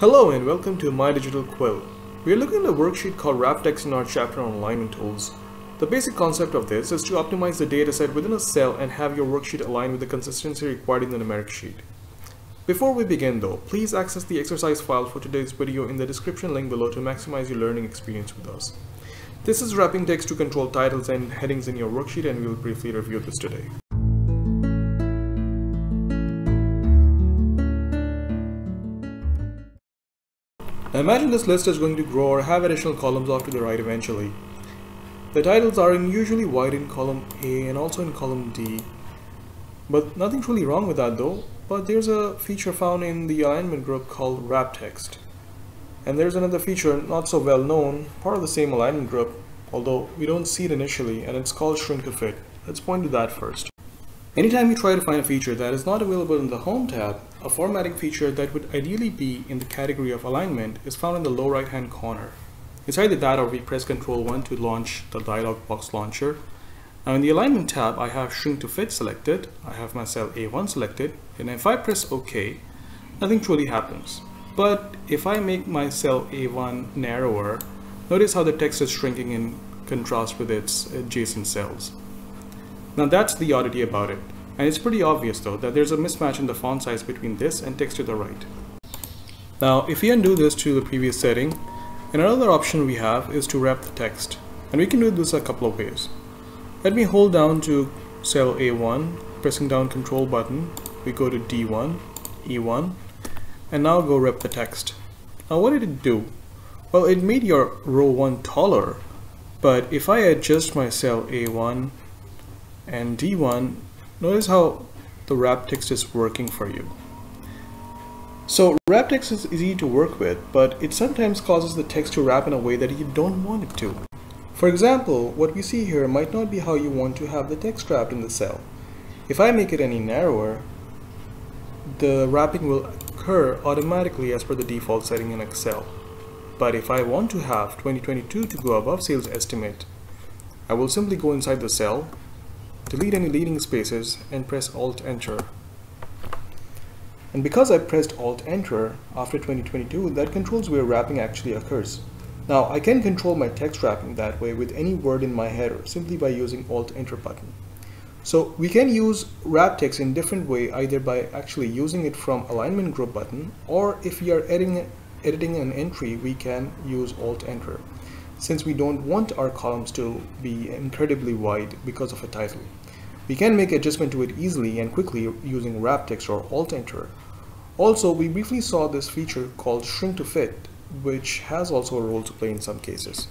Hello and welcome to My Digital Quill. We are looking at a worksheet called Wrap Text in our chapter on alignment tools. The basic concept of this is to optimize the dataset within a cell and have your worksheet align with the consistency required in the numeric sheet. Before we begin though, please access the exercise file for today's video in the description link below to maximize your learning experience with us. This is wrapping text to control titles and headings in your worksheet, and we will briefly review this today. Now imagine this list is going to grow or have additional columns off to the right eventually. The titles are unusually wide in column A and also in column D. But nothing truly wrong with that though, but there's a feature found in the alignment group called Wrap Text. And there's another feature, not so well known, part of the same alignment group, although we don't see it initially, and it's called Shrink to Fit. Let's point to that first. Anytime you try to find a feature that is not available in the Home tab, a formatting feature that would ideally be in the category of alignment is found in the low right hand corner. It's either that or we press Control-1 to launch the dialog box launcher. Now in the alignment tab, I have Shrink to Fit selected, I have my cell A1 selected, and if I press OK, nothing truly happens. But if I make my cell A1 narrower, notice how the text is shrinking in contrast with its adjacent cells. Now that's the oddity about it, and it's pretty obvious though that there's a mismatch in the font size between this and text to the right. Now if we undo this to the previous setting, another option we have is to wrap the text, and we can do this a couple of ways. Let me hold down to cell A1, pressing down Control button, we go to D1, E1, and now go wrap the text. Now what did it do? Well, it made your row 1 taller, but if I adjust my cell A1 and D1, notice how the wrap text is working for you. So wrap text is easy to work with, but it sometimes causes the text to wrap in a way that you don't want it to. For example, what we see here might not be how you want to have the text wrapped in the cell. If I make it any narrower, the wrapping will occur automatically as per the default setting in Excel. But if I want to have 2022 to go above sales estimate, I will simply go inside the cell, delete any leading spaces, and press Alt-Enter. And because I pressed Alt-Enter after 2022, that controls where wrapping actually occurs. Now I can control my text wrapping that way with any word in my header simply by using Alt-Enter button. So we can use wrap text in different way, either by actually using it from alignment group button, or if we are editing an entry, we can use Alt-Enter, since we don't want our columns to be incredibly wide because of a title. We can make adjustment to it easily and quickly using wrap text or Alt-Enter. Also, we briefly saw this feature called Shrink to Fit, which has also a role to play in some cases.